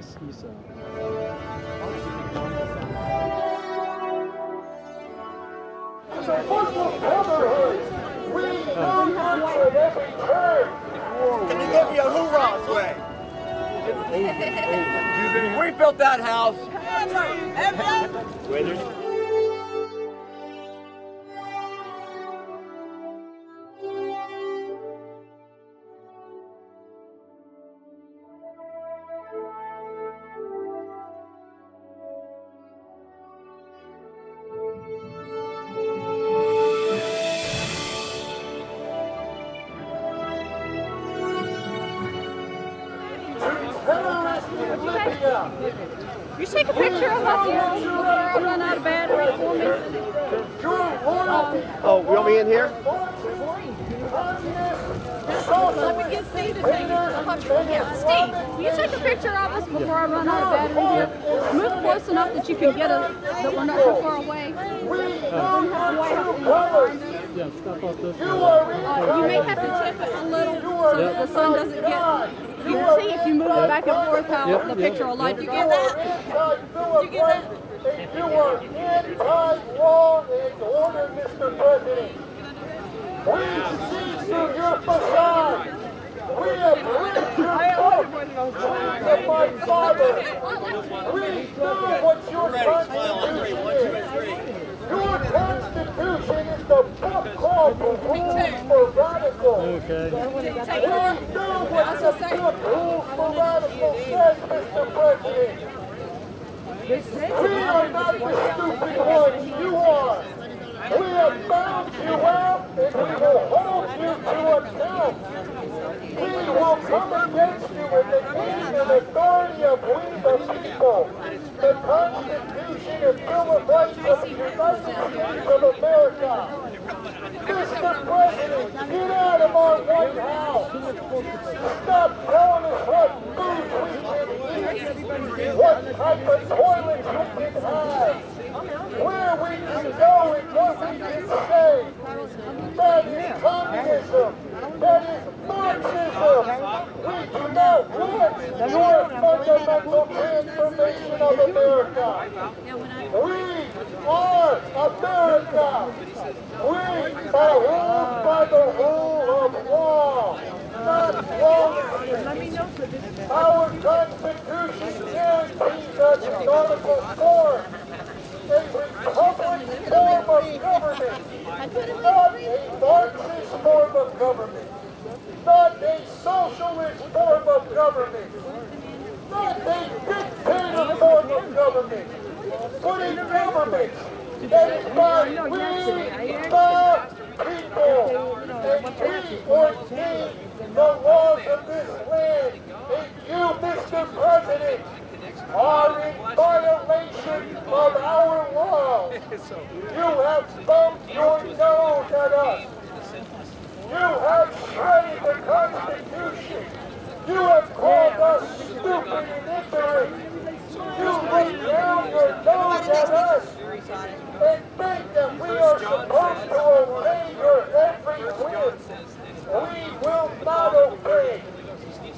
this is Can you give me a hoorah sway? We built that house. Weather. You take a picture of us here. We're running out of battery. Oh, we'll be in here? Let me get Steve to take it. Steve, will you take a picture of us before I run out of battery here? Move close enough that you can get us, that we're not too far away. You may have to tip it a little so that the sun doesn't get... You can see if you move it back and forth how the picture will light. Did you get that? Did you get that? You are anti-war in order, Mr. President. We see through your facade. We have read your books. We my father. We know what your Constitution is. Your Constitution is the book called for rules for radicals. Okay. We know what the book rules for radicals says, Mr. President. We are not the stupid ones, you are. We have bound you out and we will hold you to account. We will come against you with the name and authority of we the people. The Constitution and Bill of Rights of the United States of America. Mr. President, get out of our White House. Stop telling us what food we can eat, what type of toilets we can have, where we can go and what we can say. That is communism. That is Marxism. We do not want your fundamental transformation of America. We are America. We are ruled by the rule of law, not law. Our Constitution guarantees us an article 4, a republic form of government, not a Marxist form of government, not a socialist form of government. Not a dictator form of government, but a government that is by the people, and we ordain the laws of this land, and you, Mr. President, are in violation of our laws. You have bumped your nose at us. You have shredded the Constitution. You have called us stupid and ignorant. You lay down your nose at us and think that we are supposed to obey your every will. We will not obey.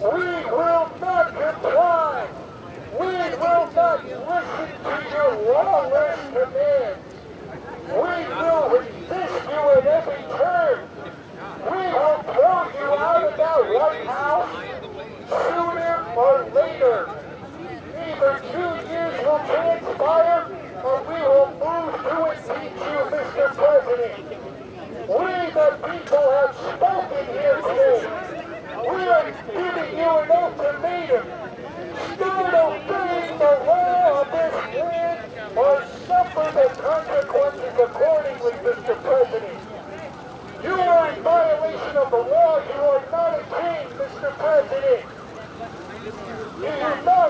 We will not comply. We will not listen to your lawless commands. We will resist you at every turn. We will throw you out of that White House. Sooner or later, either 2 years will transpire or we will move to impeach you, Mr. President. We, the people, have spoken here today. We are giving you an ultimatum. Start obeying the law of this land or suffer the consequences accordingly, Mr. President. You are in violation of the law. You are not a king, Mr. President. Do you not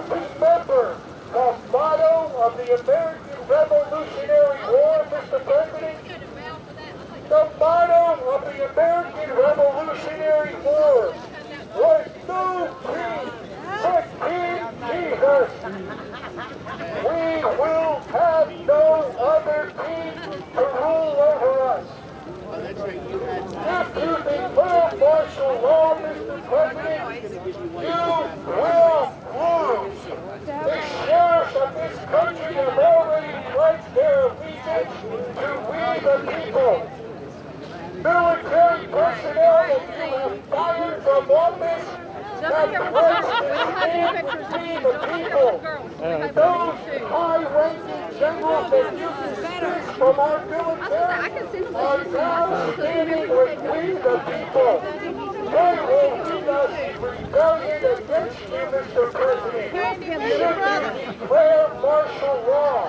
remember the motto of the American Revolutionary War, Mr. President? The motto of the American Revolutionary War was no king but King Jesus. We will have no other king to rule over us. If you declare martial law, Mr. President, you will lose.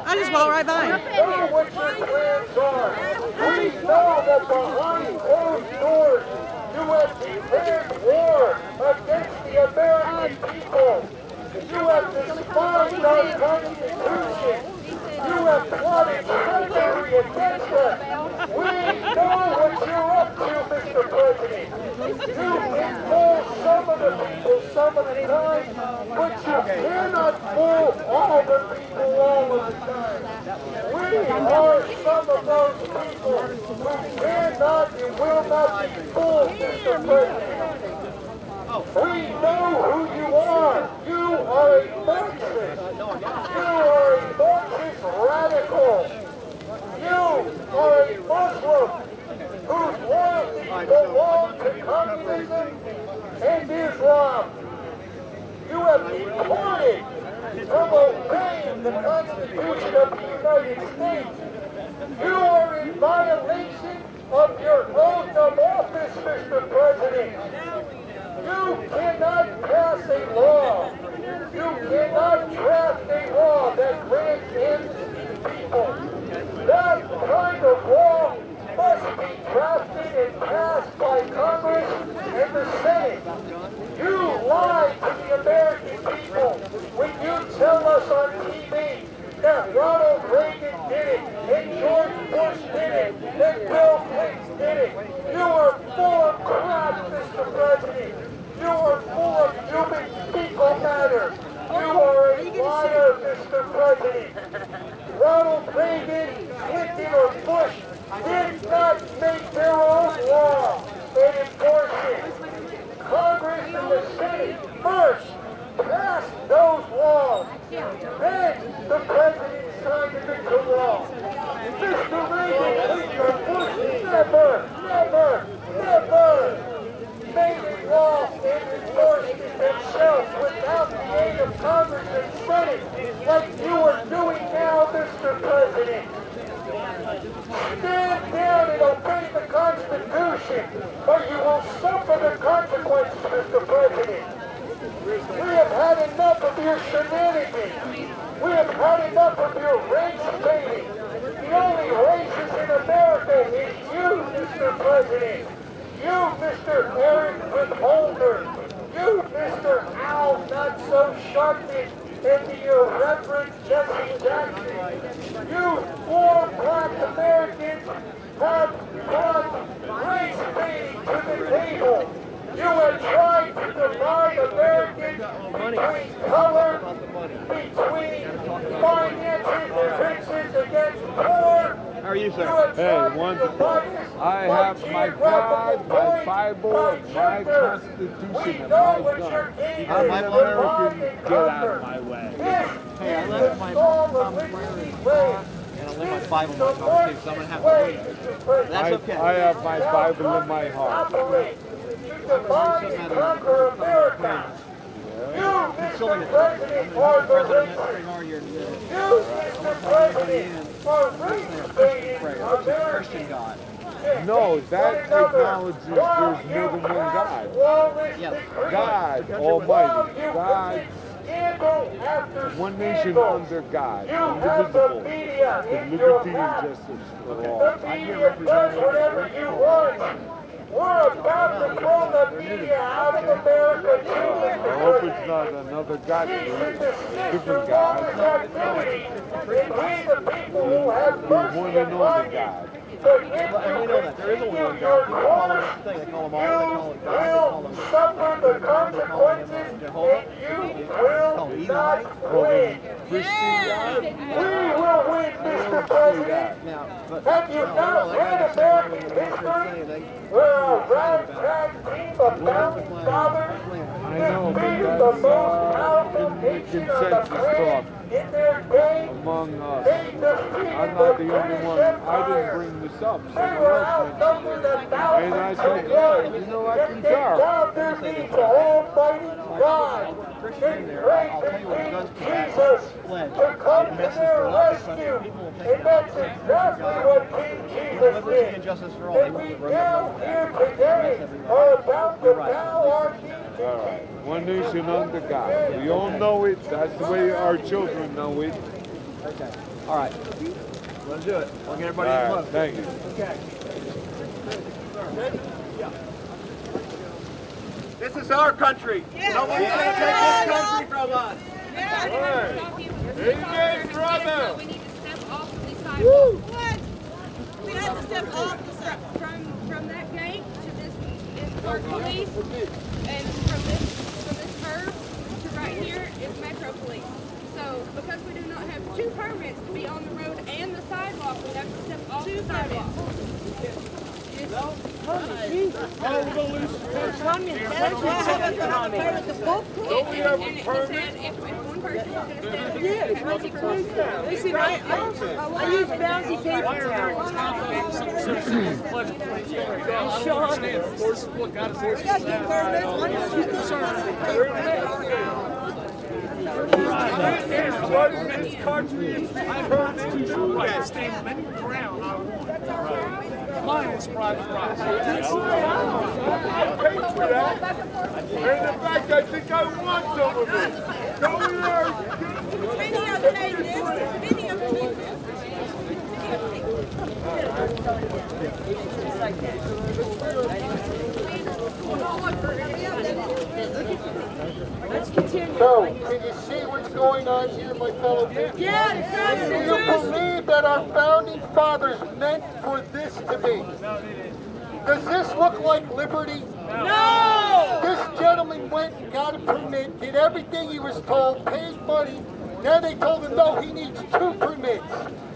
I just walked right by him. We know that behind closed doors you have declared war against the American people. You have despised our Constitution. You have plotted slavery against us. We know what you're up to, Mr. President. You can fool some of the people some of the time, but you cannot fool all the people all of the time. We are some of those people who cannot and will not be fooled, Mr. President. We know who you are. You are a Marxist. You are a Marxist radical. You are a Muslim whose loyalty belongs to communism and Islam. You have departed from obeying the Constitution of the United States. You are in violation of your oath of office, Mr. President. You cannot pass a law. You cannot draft a law that grants amnesty to people. That kind of law must be drafted and passed by Congress and the Senate. You lie to the American people when you tell us on TV that Ronald Reagan did it, and George Bush did it, and Bill Clinton did it. You are full of crap, Mr. President. You are full of human fecal matter. You are a liar, Mr. President. Ronald Reagan, Clinton, or Bush did not make their own law and enforce it. Congress and the Senate first passed those laws. Then the President signed it into law. Mr. Reagan, Clinton, or Bush never made law and enforced it themselves without the aid of Congress and Senate, like you are doing now, Mr. President. Stand down and obey the Constitution, or you will suffer the consequences, Mr. President. We have had enough of your shenanigans. We have had enough of your race baiting. The only racist in America is you, Mr. President. You, Mr. Eric Withholder, you, Mr. Al Not So Sharpton, and the irreverent Jesse Jackson, you four black Americans have brought race baiting to the table. You have tried to divide Americans between color, between finances and riches against poor. How are you, sir? Hey, wonderful. I have my God, my Bible, my Constitution, and my God. I'm American. Get out of my way. Hey, I left my Bible and I left my Bible in my car, too, so I'm going to have to leave. That's okay. I have my Bible in my heart. You, Mr. President, are the racist. You, Mr. President, are race-baiting Americans. No, that acknowledges there's more than one God. God Almighty. God. One nation under God, indivisible, with liberty and justice for all. The media does whatever you want. We're about to throw the media out of America too, Mr. President. I hope it's not another goddamn different God. We the people who have mercy upon you. But if you continue your course, you will suffer the consequences and you will not win. We will win, Mr. President. Have you not read American history? We're a ragtag team of founding fathers that beat the most powerful common consensus talk among us. I'm not the only one. I didn't bring this up. Someone else mentioned it. And I said, yeah, you know, I can tell. Christian there, I'll tell you what it does to that split. It messes the last country. People will think that's exactly what King Jesus did. And justice for all. They want the road here today are about the power. All right. One nation under God. We all know it. That's the way our children know it. Okay. All right. Let's do it. We'll get everybody in love. Thank you. Okay. Ready? Yeah. This is our country. Yeah. No one's going to take this country from us. Yeah. Amen, brother. We need to step off the sidewalk. What? We have to step off the sidewalk. From that gate to this police, and from this curb to right here is Metro Police. So because we do not have two permits to be on the road and the sidewalk, we have to step off the sidewalk. No. Oh, Jesus. We're going to lose the first one. We have a permit. If one person is going to stand, I use bouncy paper. Why are mine is private property. I paid for that. And in fact, I think I want some of it. Go there. Let's continue. So, can you see what's going on here, my fellow people? Yeah, do you believe that our founding fathers meant for this to be? Does this look like liberty? No! This gentleman went and got a permit, did everything he was told, paid money. Now they told him, no, he needs two permits.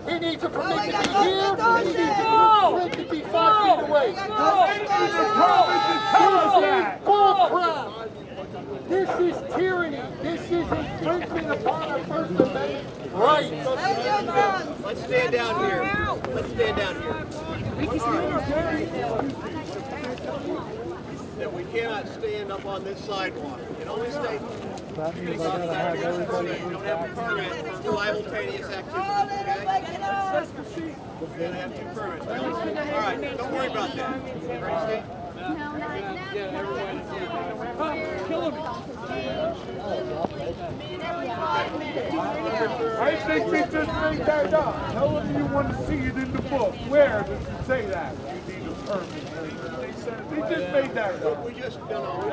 He needs a permit to be here, and he needs a permit to be 5 feet away. This is bull crap. This is tyranny. This is infringement upon our First Amendment rights. Let's stand down here. Let's stand down here. We cannot stand up on this sidewalk. We can only stay. You don't have a permit for simultaneous activity. Okay? We're going to have two permits. All right. Don't worry about that. I think they just made that up. However you want to see it in the book. Where does it say that? You need a permit. They just made that up. We just don't know.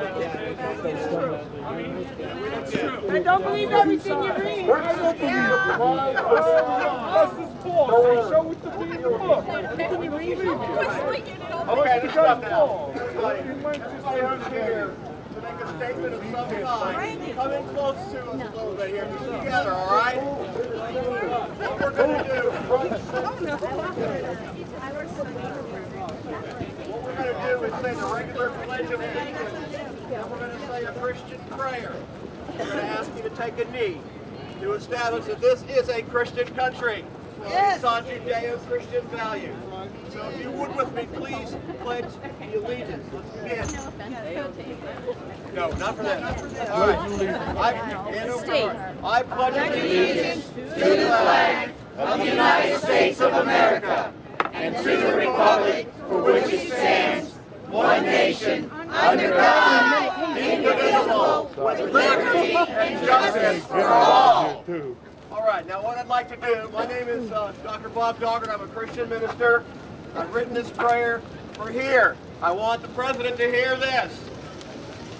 It's true. I mean, it's true. I don't believe everything you read. We're going to believe it. This is false. Show it to me in the book. Okay, let's stop now. You might just stand here to make a statement of some kind. Come in close to us a little bit here. Just together, all right? What we're going to do. What we're going to do is say the regular pledge of allegiance. And we're going to say a Christian prayer. We're going to ask you to take a knee to establish that this is a Christian country. It's on Judeo-Christian values. So if you would with me, please pledge the allegiance. Let's begin. No, not for that. Not for that. All right. I pledge allegiance to the flag of the United States of America and to the republic for which it stands, one nation, under God, indivisible, with liberty and justice for all. All right, now what I'd like to do, my name is Dr. Bob Doggart. I'm a Christian minister. I've written this prayer for here. I want the president to hear this.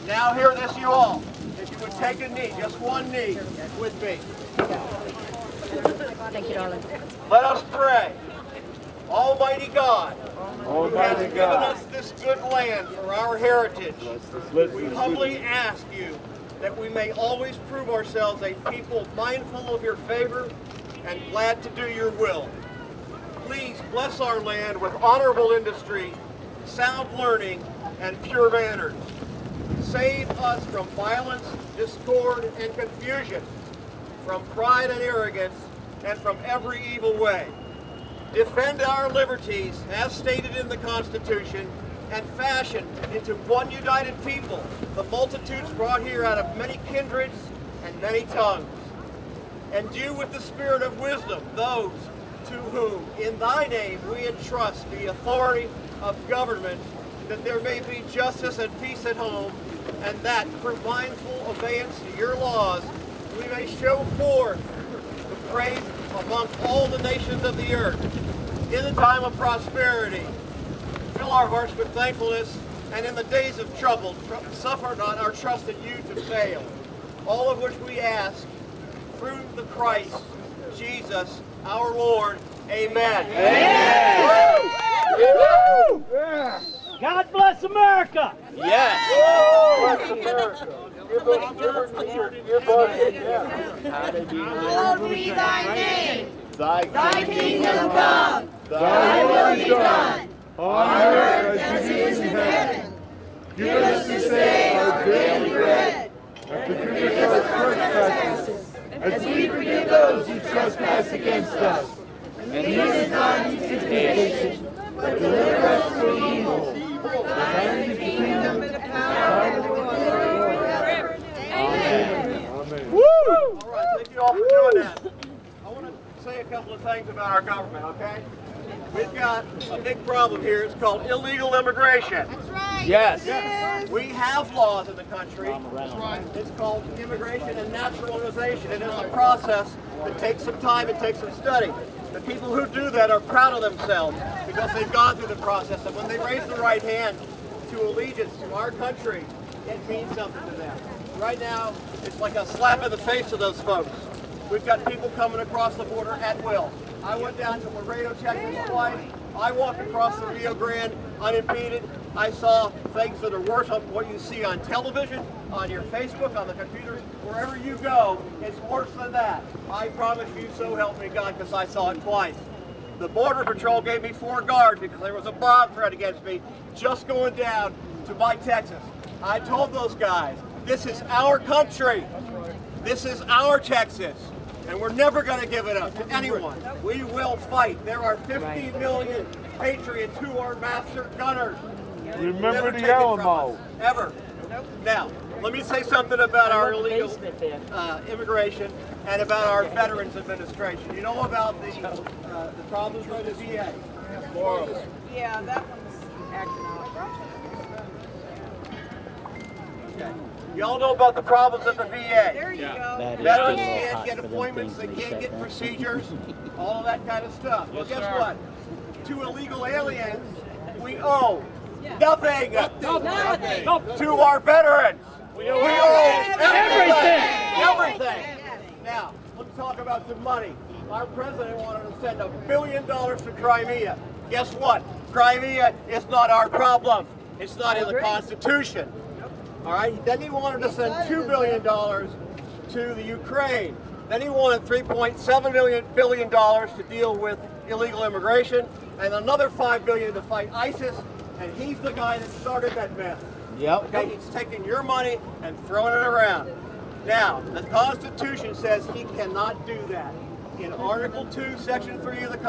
Now hear this, you all. If you would take a knee, just one knee with me. Thank you, darling. Let us pray. Almighty God, who has given us this good land for our heritage, we humbly ask you that we may always prove ourselves a people mindful of your favor and glad to do your will. Please bless our land with honorable industry, sound learning, and pure manners. Save us from violence discord, and confusion, from pride and arrogance, and from every evil way. Defend our liberties, as stated in the Constitution, and fashion into one united people, the multitudes brought here out of many kindreds and many tongues. And do with the spirit of wisdom those to whom in thy name we entrust the authority of government, that there may be justice and peace at home, and that through mindful obeyance to your laws we may show forth the praise among all the nations of the earth in the time of prosperity. Fill our hearts with thankfulness, and in the days of trouble suffer not our trust in you to fail. All of which we ask through the Christ Jesus our Lord. Amen. Amen. Woo! Yeah. God bless America. Yes. Bless America. Hallowed be thy name. Thy kingdom come. Thy will be done. On earth as it is in heaven. Give us this day our daily bread, and forgive us our trespasses, as we forgive those who trespass against us. And lead us not into temptation, but deliver us from evil. For thine is the kingdom, and the power, and the glory forever. Amen. Amen. Woo! All right, thank you all for doing that. I want to say a couple of things about our government, okay? We've got a big problem here. It's called illegal immigration. That's right. Yes. Yes. We have laws in the country. That's right. It's called immigration and naturalization. It is a process that takes some time and takes some study. The people who do that are proud of themselves because they've gone through the process. And when they raise the right hand to allegiance to our country, it means something to them. Right now, it's like a slap in the face to those folks. We've got people coming across the border at will. I went down to Laredo, Texas twice. I walked across the Rio Grande unimpeded. I saw things that are worse than what you see on television, on your Facebook, on the computer. Wherever you go, it's worse than that. I promise you, so help me God, because I saw it twice. The Border Patrol gave me 4 guards because there was a bomb threat against me just going down to my Texas. I told those guys, this is our country. This is our Texas. And we're never going to give it up to anyone. We will fight. There are 50 million patriots who are master gunners. Remember the Alamo. Ever. Now, let me say something about our illegal immigration and about our Veterans Administration. You know about the problems with the VA? Yeah, that one's acting out. Okay. Y'all know about the problems at the VA. There you go. Veterans can't get appointments, they can't get procedures, all of that kind of stuff. Well, guess what? To illegal aliens, we owe nothing. Nothing to our veterans. We owe everything. Everything. Now, let's talk about some money. Our president wanted to send $1 billion to Crimea. Guess what? Crimea is not our problem. It's not in the Constitution. All right, then he wanted to send $2 billion to the Ukraine. Then he wanted $3.7 billion to deal with illegal immigration, and another $5 billion to fight ISIS, and he's the guy that started that mess. Yep. Okay, he's taking your money and throwing it around. Now, the Constitution says he cannot do that. In Article 2, Section 3 of the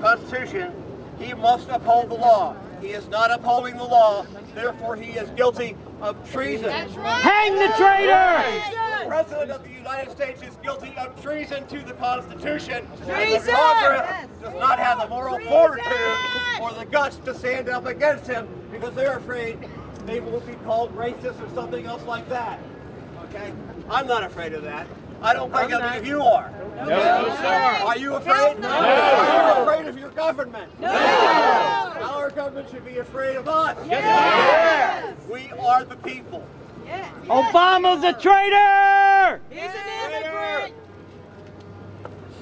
Constitution, he must uphold the law. He is not upholding the law, therefore he is guilty of treason. Right. Hang the traitor! The President of the United States is guilty of treason to the Constitution. Treason! And Congress does not have the moral fortitude or the guts to stand up against him because they're afraid they will be called racist or something else like that. Okay? I'm not afraid of that. I don't think any of you are. No, sir. Are you afraid? No. Are you afraid of your government? No. Our government should be afraid of us. Yes. We are the people. Yes. Obama's a traitor. He's an immigrant.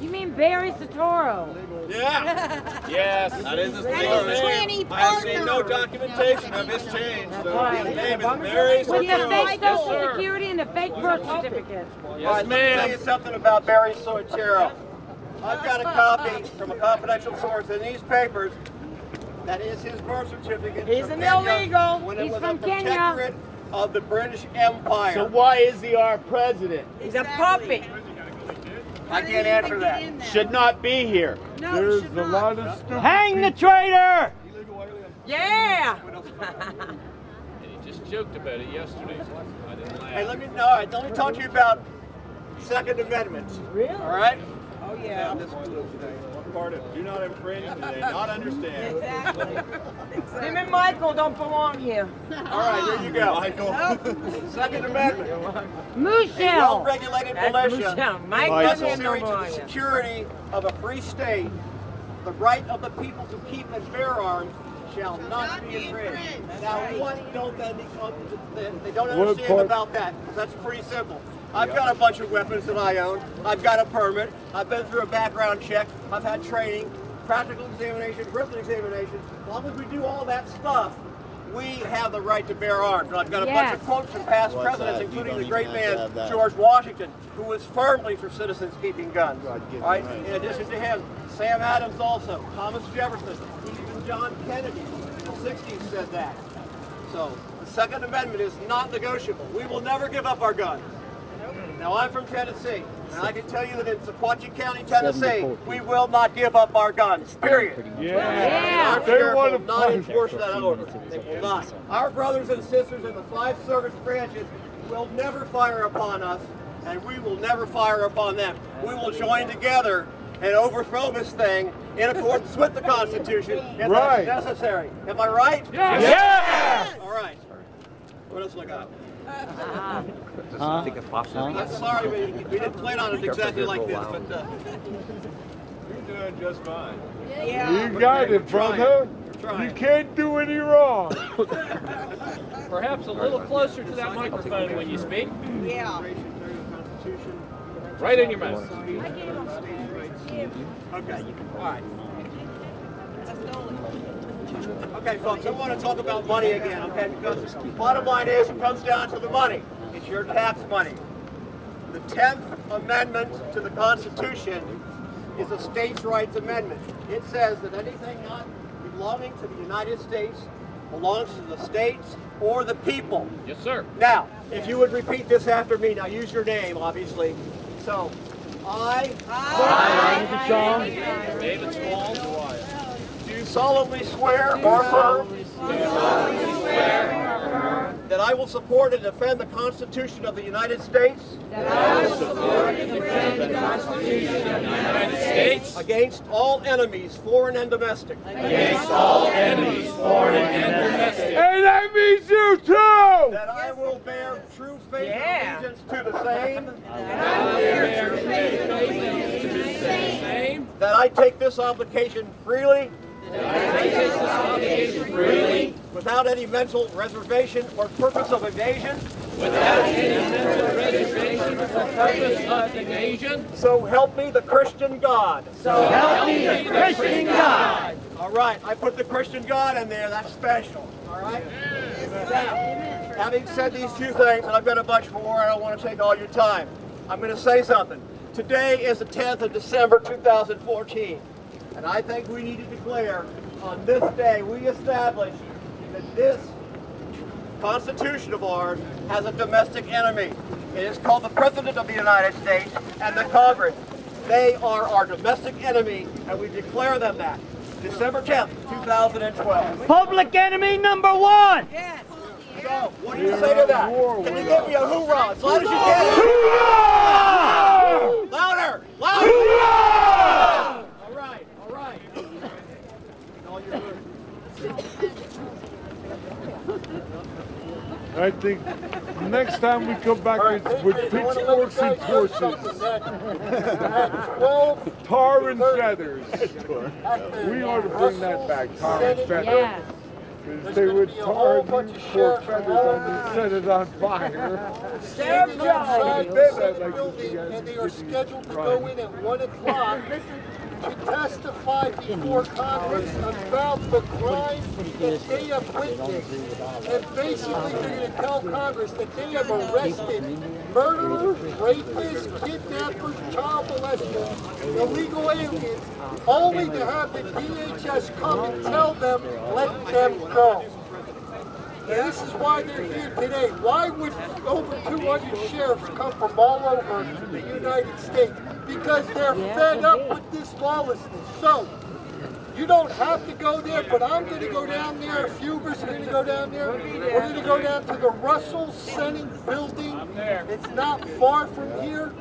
You mean Barry Soetoro? Yeah. Yes. That is his legal name. I have seen no documentation of his change. So his name is Barry Soetoro. With the fake Social Security and the fake birth certificate. Yes, ma'am. Let me tell you something about Barry Soetoro. I've got a copy from a confidential source in these papers. That is his birth certificate. He's an illegal. He's from Kenya. of the British Empire. So why is he our president? He's exactly. A puppet. I can't answer that. Should not be here. No, there's a lot of stupid. Hang people. The traitor! Yeah! He just joked about it yesterday. I didn't laugh. Hey, let me talk to you about Second Amendment. Really? All right? Oh, yeah. Part of do not infringe today, not understand. Exactly. Him and Michael don't belong here. All right, here you go, Michael. Second Amendment. Michelle. A well-regulated militia necessary to the security of a free state. The right of the people to keep and bear arms shall not be infringed. Now, what don't they don't understand about that? That's pretty simple. I've got a bunch of weapons that I own. I've got a permit. I've been through a background check. I've had training, practical examination, written examination. As long as we do all that stuff, we have the right to bear arms. And I've got a bunch of quotes from past presidents, including the great man George Washington, who was firmly for citizens keeping guns. Right? In addition to him, Sam Adams also, Thomas Jefferson, even John Kennedy in the 60s said that. So the Second Amendment is not negotiable. We will never give up our guns. Now, I'm from Tennessee, and I can tell you that in Sequatchie County, Tennessee, we will not give up our guns, period. Yeah. Our sheriff will not enforce that order. They will not. Our brothers and sisters in the five service branches will never fire upon us, and we will never fire upon them. We will join together and overthrow this thing in accordance with the Constitution if that's necessary. Am I right? Yes! Yes. All right. What else do I got? I'm sorry, we didn't plan on it exactly like this, but you're doing just fine. Yeah. You got it, brother. You can't do any wrong. Perhaps a little closer to that microphone when you speak. Yeah. Right in your mouth. Okay. All right. Okay, folks, I want to talk about money again, okay? Because the bottom line is it comes down to the money. It's your tax money. The 10th Amendment to the Constitution is a states' rights amendment. It says that anything not belonging to the United States belongs to the states or the people. Yes, sir. Now, if you would repeat this after me, now use your name, obviously. So, I David Small. Solemnly swear or affirm that I will support and defend the Constitution of the United States against all enemies, foreign and domestic. And that means you too! That I will bear true faith and allegiance to the same. That I take this obligation freely. Without any mental reservation or purpose of evasion. So help me the Christian God. All right, I put the Christian God in there. That's special. All right. Now, having said these two things, and I've got a bunch more, I don't want to take all your time. I'm going to say something. Today is the 10th of December, 2014. And I think we need to declare on this day we establish that this Constitution of ours has a domestic enemy. It is called the President of the United States and the Congress. They are our domestic enemy, and we declare them that. December 10th, 2012. Public enemy number one! Yes. So, what do you say to that? Can you give me a hoorah as loud as you can? Hoorah! Louder! Louder! Hoorah! I think next time we come back with pitchforks and torches. Tar and feathers. We ought to bring that back, tar and feathers. Yeah. They would tar and pork feathers and set it on fire. Stand outside the building and they are scheduled to go in at 1 o'clock. To testify before Congress about the crime that they have witnessed. And basically they're going to tell Congress that they have arrested murderers, rapists, kidnappers, child molesters, illegal aliens, only to have the DHS come and tell them, let them go. This is why they're here today. Why would over 200 sheriffs come from all over the United States? Because they're fed up with this lawlessness. So, you don't have to go there, but I'm going to go down there. A few of us are going to go down there. We're going to go down to the Russell Senate Building. It's not far from here.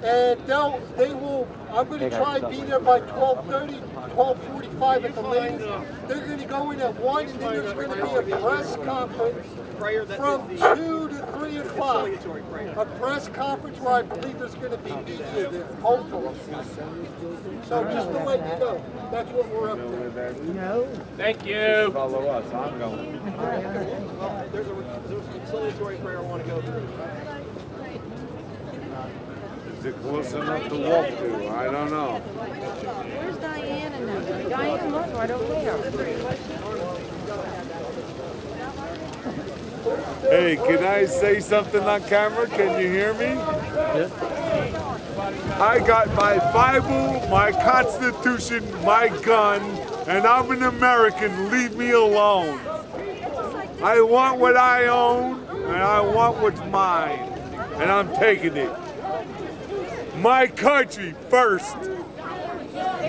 And I'm going to try and be there by 12:30, 12:45 at the latest. They're going to go in at 1, and then there's going to be a press conference from 2 to 3 o'clock. A press conference where I believe there's going to be media there, hopefully. So just to let you know, that's what we're up to. Thank you. Follow us. I'm going. There's a conciliatory prayer I want to go through. Is it close enough to walk to? I don't know. Where's Diane and them? Diane was right over there. Hey, can I say something on camera? Can you hear me? Yes. I got my Bible, my Constitution, my gun, and I'm an American. Leave me alone. I want what I own, and I want what's mine, and I'm taking it. My country first.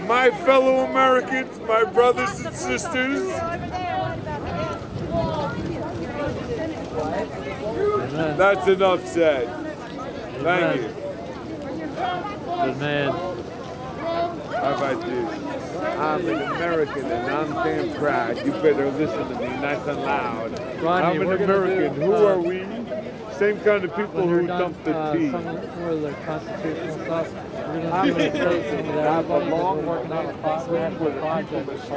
My fellow Americans, my brothers and sisters. That's enough said. Thank you. Good man. How about you? I'm an American and I'm damn proud. You better listen to me nice and loud. I'm an American. Who are we? Same kind of people who dump the tea. Some of the constitutional stuff. I'm going to say some of that. I've been working on a project with Americans. So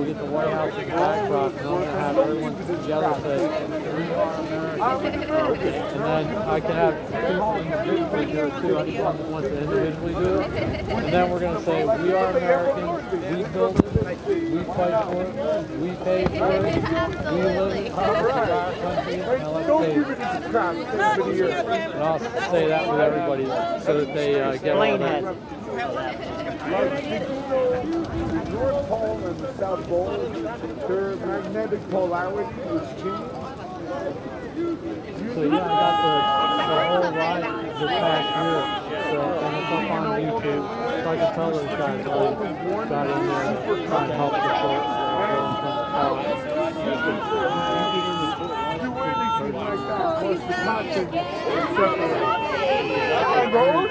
we get the White House and backdrop, and I'm going to have everyone together say, we are Americans. And then I can have two individuals do it too. I just want the ones that individually do it. And then we're going to say, we are Americans. We built it. We fight for it. We pay for it. We live in our country. Don't give it to crap. And I'll say that with everybody so that they get all that. North Pole and the South Pole, their magnetic polarity is changed. So you got the whole ride this past year. So, and it's up on YouTube. So I can tell those guys all got in there and trying to help the folks. Nobody can believe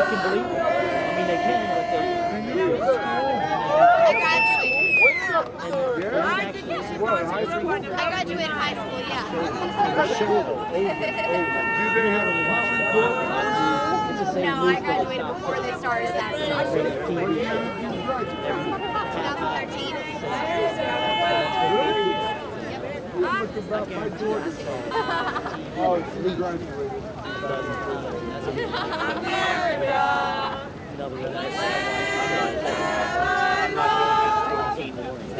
it. I mean, they can, but I graduated high school, yeah. No, I graduated before they started that. 2013. Oh, you graduated. America!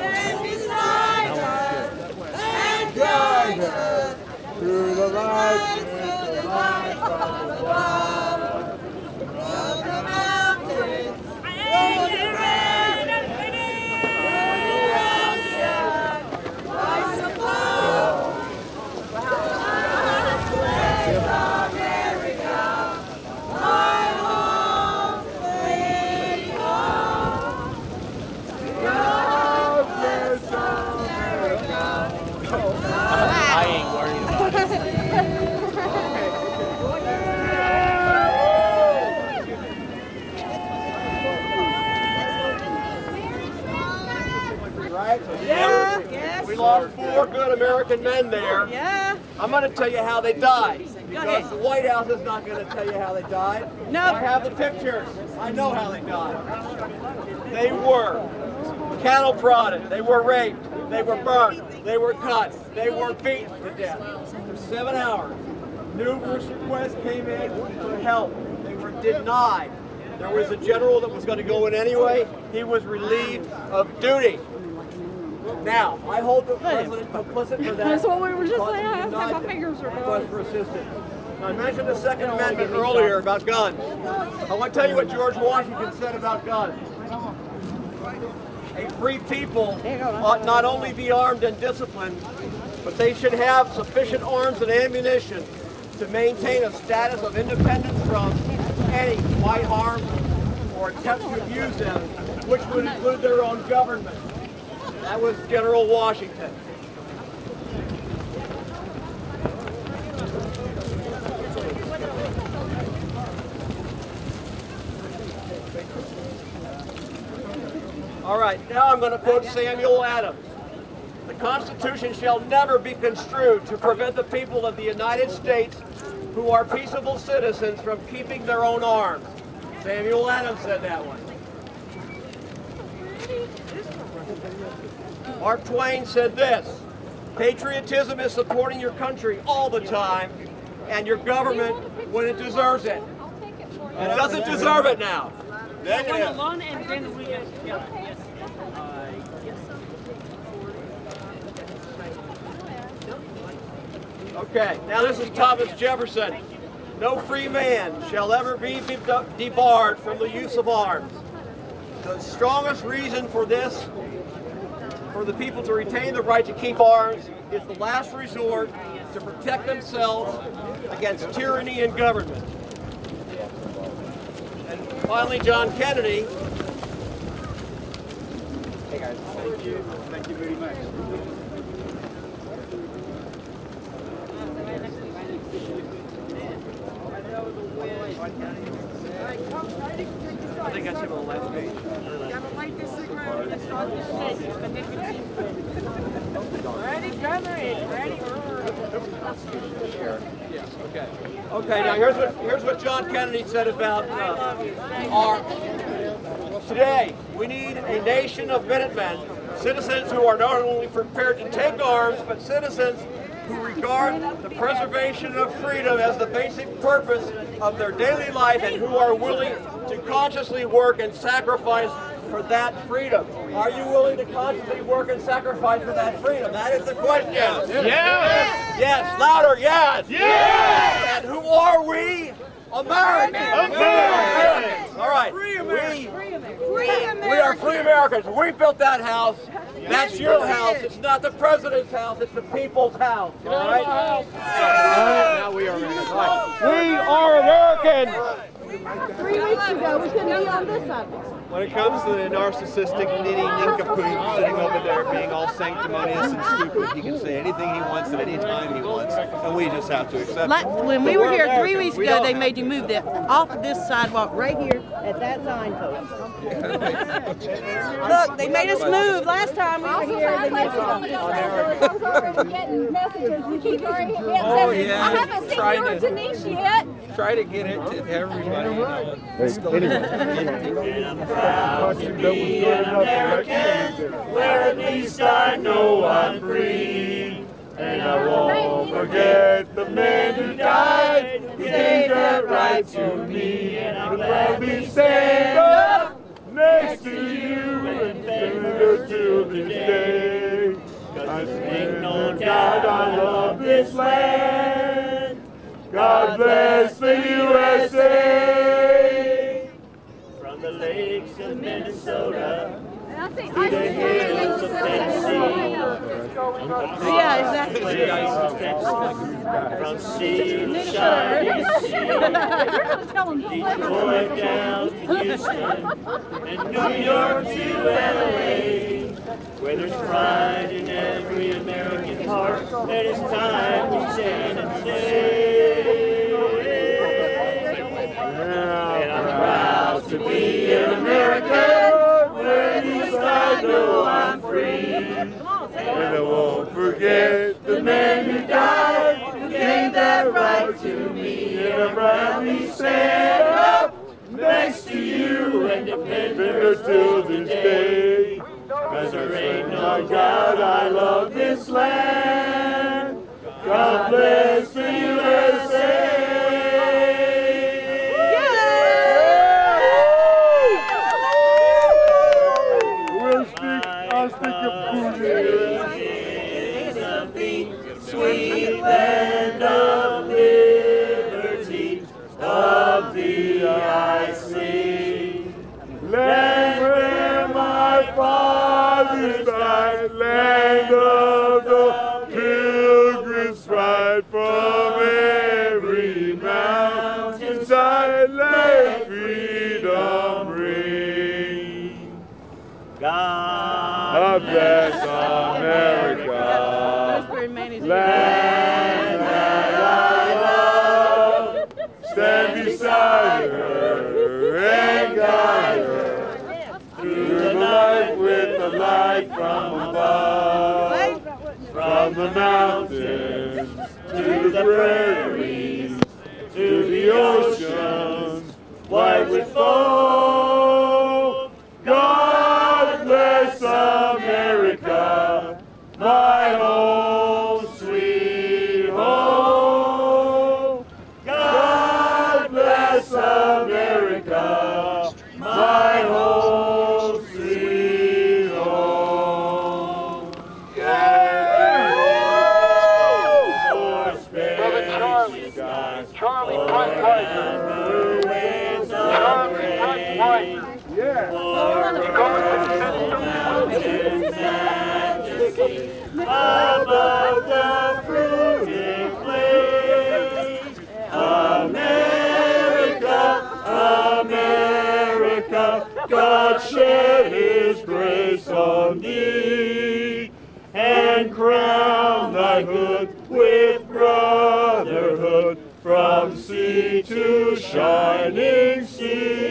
Stand beside her and guide her through the light from above, from the mountains, from the rain, from the ocean, by the flow. I fucking men there. Yeah. I'm going to tell you how they died. Because the White House is not going to tell you how they died. No. I have the pictures. I know how they died. They were cattle prodded. They were raped. They were burned. They were cut. They were beaten to death for 7 hours. Numerous requests came in for help. They were denied. There was a general that was going to go in anyway. He was relieved of duty. Now, I hold the president complicit for that. That's what we were just saying. I have my fingers removed. Request for assistance. Now, I mentioned the Second Amendment earlier about guns. I want to tell you what George Washington said about guns. A free people ought not only be armed and disciplined, but they should have sufficient arms and ammunition to maintain a status of independence from any might harm or attempt to abuse them, which would include their own government. That was General Washington. All right, now I'm going to quote Samuel Adams. The Constitution shall never be construed to prevent the people of the United States who are peaceable citizens from keeping their own arms. Samuel Adams said that one. Mark Twain said this, patriotism is supporting your country all the time and your government when it deserves it. It doesn't deserve it now. Negative. Okay, now this is Thomas Jefferson. No free man shall ever be debarred from the use of arms. The strongest reason for this, for the people to retain the right to keep arms, is the last resort to protect themselves against tyranny and government. And finally, John Kennedy. Hey guys, thank you. Thank you very much. I think I should have a last page. Okay. Okay. Now here's what John Kennedy said about arms. Today we need a nation of Minutemen, citizens who are not only prepared to take arms, but citizens who regard the preservation of freedom as the basic purpose of their daily life and who are willing to consciously work and sacrifice for that freedom. Are you willing to consciously work and sacrifice for that freedom? That is the question. Yes! Yes! Yes. Louder, yes! Yes! And who are we? Americans! Americans! All right. Free Americans. We are free Americans. We built that house. That's your house. It's not the president's house. It's the people's house. All right? Now we are Americans. We are Americans! 3 weeks ago, we couldn't be on this subject. When it comes to the narcissistic, nitty nincompoop sitting over there being all sanctimonious and stupid, he can say anything he wants at any time he wants, and we just have to accept it. When we were here 3 weeks ago, they made you move that off of this sidewalk right here at that signpost. Look, they made us move last time we were here. They made us move. I was already getting messages. We keep already getting messages. I haven't seen your Denise yet. Try to get it to everybody. Proud to be an American, where at least I know I'm free. And I won't forget the men who died, who gave that right to me. And I'll gladly stand up next to you and tender to this day. Cause ain't no doubt I love this land. God bless the USA. The lakes of Minnesota, the hills of Tennessee, from sea to shining sea, Detroit down to Houston, and New York to L.A., where there's pride in every American heart, and it's time to stand and say, and I'm proud to be an American, where at least I know I'm free. And I won't forget the anchor to this day. As I reign, my God, I love this land. God bless the USA. Sweet land of liberty, of thee I sing. Land where my fathers died, land of the pilgrims pride. From every mountainside, let freedom ring. God bless America. Land that I love, stand beside her and guide her through the night with the light from above, from the mountains to the prairies, to the oceans white with foam. God bless America, my home. Above the fruited plains, America, America, God shed His grace on thee, and crown thy hood with brotherhood from sea to shining sea.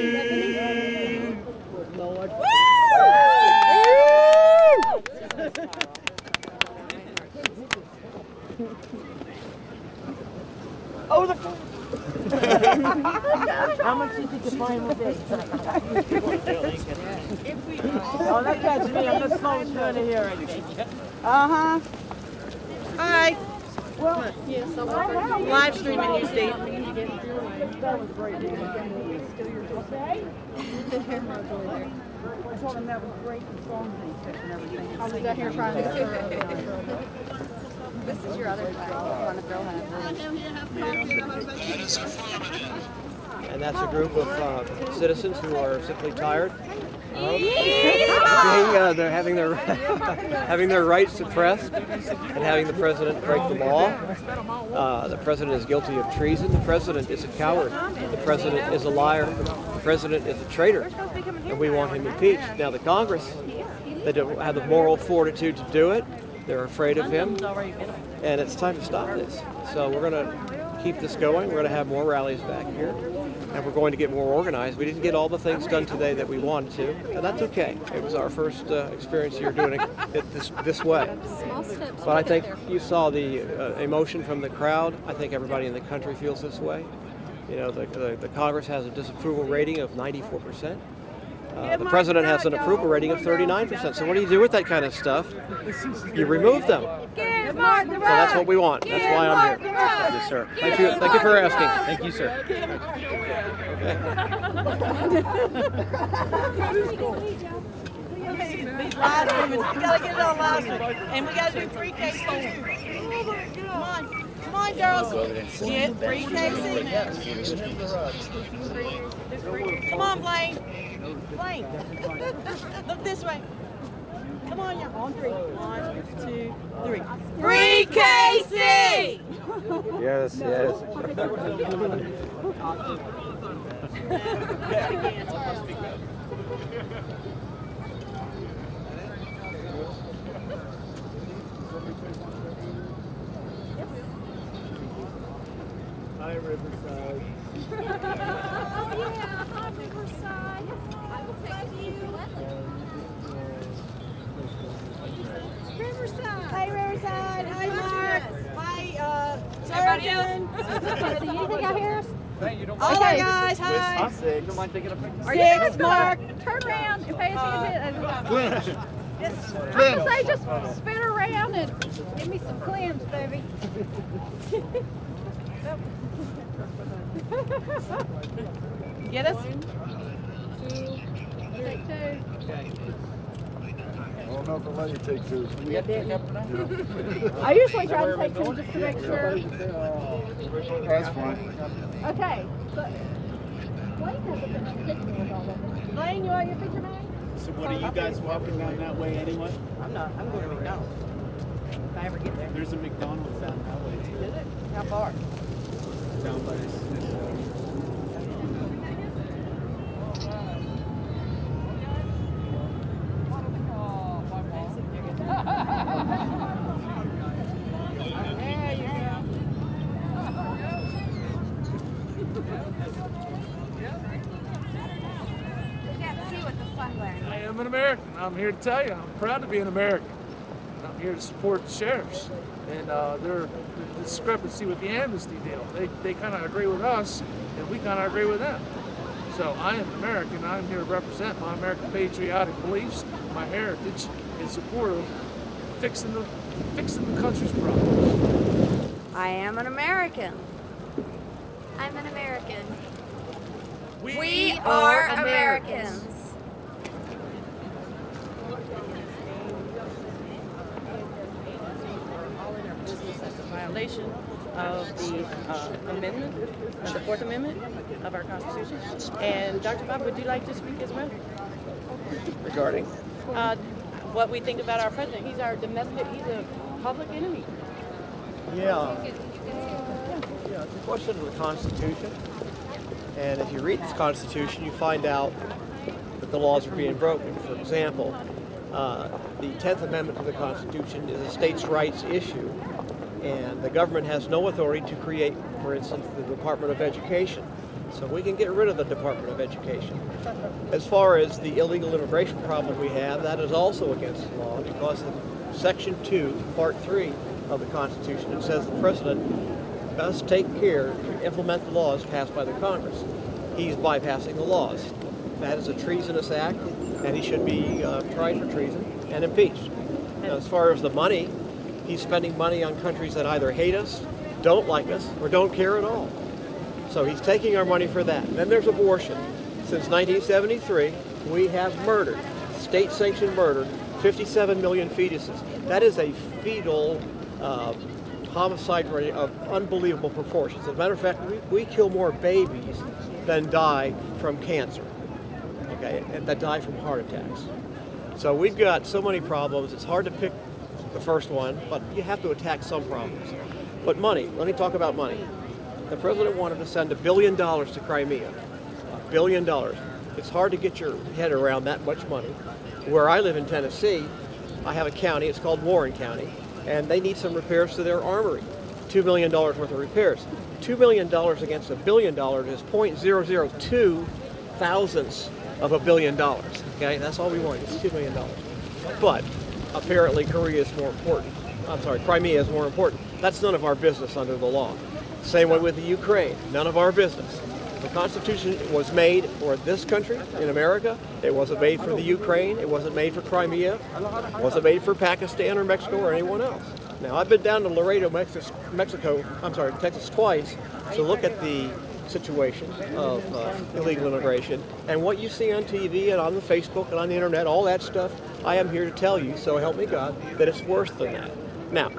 Oh, the how much did you define with this? Oh, that catch me. I'm the slowest one to hear, I think. Uh-huh. Hi. Well, yeah, so live streaming you see. That was great. I told him that was great and strong things and everything. I was down here trying to this is your other class. You want to throw that. And that's a group of citizens who are simply tired. They're having their having their rights suppressed and having the president break the law. The president is guilty of treason. The president is a coward. The president is a liar. The president is a traitor. And we want him impeached. Now the Congress, they don't have the moral fortitude to do it. They're afraid of him, and it's time to stop this. So we're going to keep this going. We're going to have more rallies back here, and we're going to get more organized. We didn't get all the things done today that we wanted to, and that's okay. It was our first experience here doing it this way. But I think you saw the emotion from the crowd. I think everybody in the country feels this way. You know, the Congress has a disapproval rating of 94%. The president has an approval rating of 39%. So what do you do with that kind of stuff? You remove them. So that's what we want. That's why I'm here. Thank you, sir. Thank you for asking. Thank you, sir. These live streamers, we gotta get it on live stream, and we gotta do 3K too. Come on. Come on, girls. Get 3K. Come on, Blaine. Blaine. Look this way. Come on, y'all. On three. 1, 2, 3. 3KC! Yes, yes. Hi, Riverside. Oh, yeah. Hi, Riverside. I will take you. Riverside. Hi, Riverside. Hi, Mark. Hi, Sarah. Everybody else. Do you think I hear us? Hey, you don't mind. Okay, guys, hi. You don't mind taking a picture? Are you guys going to turn around and pay attention? I just spin around and give me some clams, baby. Get us? 1, 2, 3. Take 2. I don't know if the lady takes 2. I usually try to take 2 just to make sure. That's fine. Okay. Lane, you want your picture, man? So what are you guys walking down that way anyway? I'm not. I'm going to McDonald's. If I ever get there. There's a McDonald's down that way too. Is it? How far? Down by this. I'm here to tell you, I'm proud to be an American. I'm here to support the sheriffs and their discrepancy with the amnesty deal. They kind of agree with us, and we kind of agree with them. So I am an American. I'm here to represent my American patriotic beliefs, my heritage, in support of fixing the country's problems. I am an American. I'm an American. We are Americans. Violation of the amendment, the Fourth Amendment of our Constitution. And Dr. Bob, would you like to speak as well? Regarding? What we think about our president. He's our domestic, he's a public enemy. Yeah. Yeah, it's a question of the Constitution. And if you read this Constitution, you find out that the laws are being broken. For example, the 10th Amendment to the Constitution is a states' rights issue. And the government has no authority to create, for instance, the Department of Education. So we can get rid of the Department of Education. As far as the illegal immigration problem we have, that is also against the law because of Section 2, Part 3 of the Constitution. It says the President must take care to implement the laws passed by the Congress. He's bypassing the laws. That is a treasonous act, and he should be tried for treason and impeached. Now, as far as the money, he's spending money on countries that either hate us, don't like us, or don't care at all. So he's taking our money for that. Then there's abortion. Since 1973, we have murdered, state-sanctioned murder, 57 million fetuses. That is a fetal homicide rate of unbelievable proportions. As a matter of fact, we kill more babies than die from cancer, okay, and that die from heart attacks. So we've got so many problems, it's hard to pick the first one, but you have to attack some problems. But money, let me talk about money. The president wanted to send $1 billion to Crimea. $1 billion. It's hard to get your head around that much money. Where I live in Tennessee, I have a county, it's called Warren County, and they need some repairs to their armory. $2 million worth of repairs. $2 million against $1 billion is 0.002 thousandths of $1 billion. Okay, that's all we want, it's $2 million. But apparently Korea is more important. I'm sorry, Crimea is more important. That's none of our business under the law. Same way with the Ukraine, none of our business. The Constitution was made for this country in America. It wasn't made for the Ukraine. It wasn't made for Crimea. It wasn't made for Pakistan or Mexico or anyone else. Now, I've been down to Laredo, Texas twice to look at the situation of illegal immigration, and what you see on TV and on the Facebook and on the internet, all that stuff, I am here to tell you, so help me God, that it's worse than that. Now,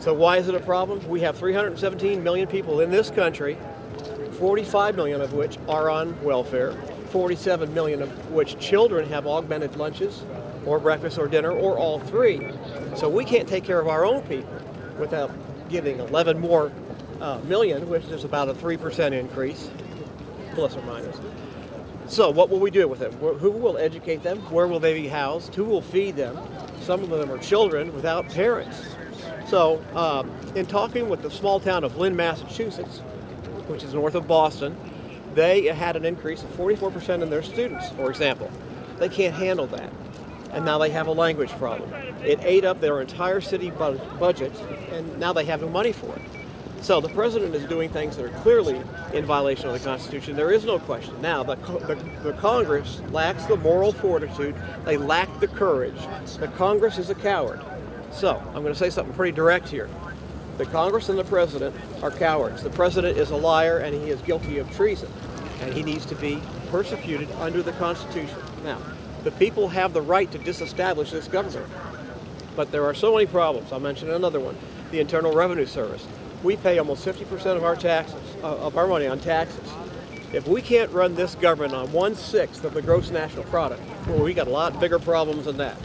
so why is it a problem? We have 317 million people in this country, 45 million of which are on welfare, 47 million of which children have augmented lunches or breakfast or dinner or all three. So we can't take care of our own people without giving 11 more million, which is about a 3% increase, plus or minus. So what will we do with them? Who will educate them? Where will they be housed? Who will feed them? Some of them are children without parents. So in talking with the small town of Lynn, Massachusetts, which is north of Boston, they had an increase of 44% in their students, for example. They can't handle that. And now they have a language problem. It ate up their entire city budget, and now they have no money for it. So the president is doing things that are clearly in violation of the Constitution. There is no question. Now, the Congress lacks the moral fortitude. They lack the courage. The Congress is a coward. So I'm going to say something pretty direct here. The Congress and the president are cowards. The president is a liar, and he is guilty of treason, and he needs to be persecuted under the Constitution. Now, the people have the right to disestablish this government, but there are so many problems. I'll mention another one, the Internal Revenue Service. We pay almost 50% of our taxes, of our money on taxes. If we can't run this government on 1/6 of the gross national product, well, we got a lot bigger problems than that.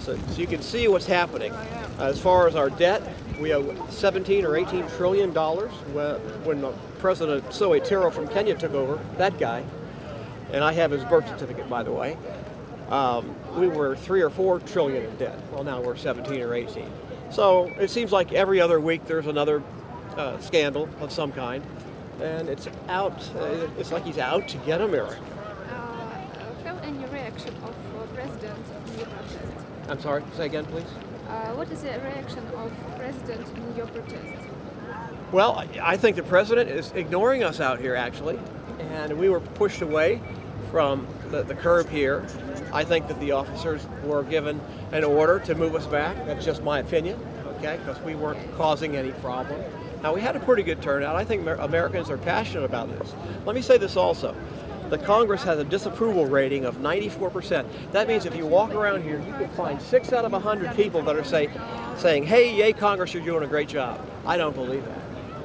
So you can see what's happening. As far as our debt, we owe $17 or $18 trillion. When President Soetoro from Kenya took over, that guy, and I have his birth certificate, by the way, we were $3 or $4 trillion in debt. Well, now we're 17 or 18. So it seems like every other week there's another scandal of some kind, and it's like he's out to get America. How any reaction of President in your protest? I'm sorry, say again, please. What is the reaction of President in your protest? Well, I think the President is ignoring us out here, actually, and we were pushed away from the curb here. I think that the officers were given an order to move us back. That's just my opinion, okay, because we weren't causing any problem. Now, we had a pretty good turnout. I think Americans are passionate about this. Let me say this also. The Congress has a disapproval rating of 94%. That means if you walk around here, you can find 6 out of 100 people that are saying, hey, yay, Congress, you're doing a great job. I don't believe that.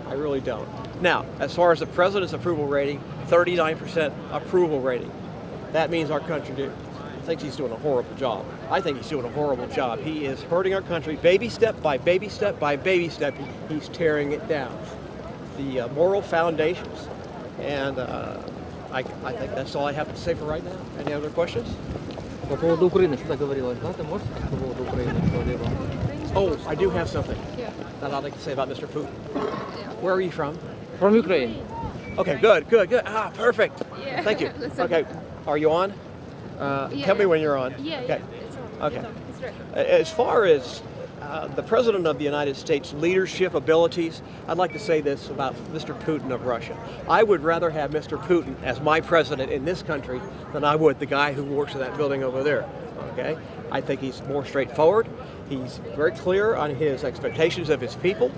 I really don't. Now, as far as the president's approval rating, 39% approval rating. That means our country thinks he's doing a horrible job. I think he's doing a horrible job. He is hurting our country baby step by baby step by baby step. He's tearing it down. The moral foundations. And I think that's all I have to say for right now. Any other questions? Oh, I do have something that I'd like to say about Mr. Putin. Where are you from? From Ukraine. Okay, good. Ah, perfect. Thank you. Okay, are you on? Tell me when you're on. Okay. Okay. As far as the President of the United States' leadership abilities, I'd like to say this about Mr. Putin of Russia. I would rather have Mr. Putin as my president in this country than I would the guy who works in that building over there. Okay? I think he's more straightforward. He's very clear on his expectations of his people.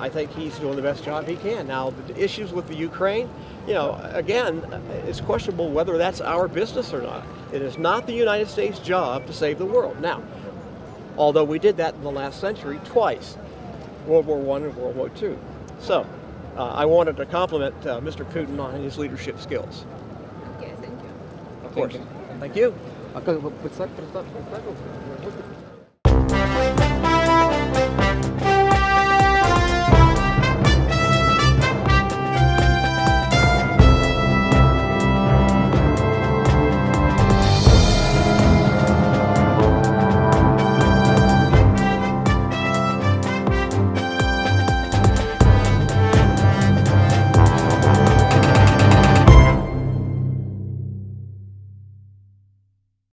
I think he's doing the best job he can. Now, the issues with the Ukraine, you know, again, it's questionable whether that's our business or not. It is not the United States' job to save the world. Now, although we did that in the last century twice, World War I and World War II. So, I wanted to compliment Mr. Putin on his leadership skills. Okay, thank you. Of course. Thank you.